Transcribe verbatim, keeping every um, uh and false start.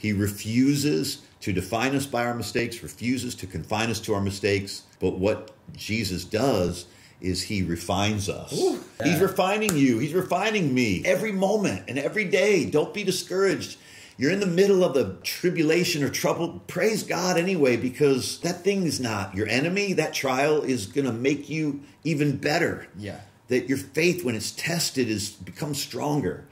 He refuses to define us by our mistakes, refuses to confine us to our mistakes. But what Jesus does is he refines us. Ooh, yeah. He's refining you. He's refining me every moment and every day. Don't be discouraged. You're in the middle of the tribulation or trouble. Praise God anyway, because that thing is not your enemy. That trial is going to make you even better. Yeah. That your faith, when it's tested, is becomes stronger.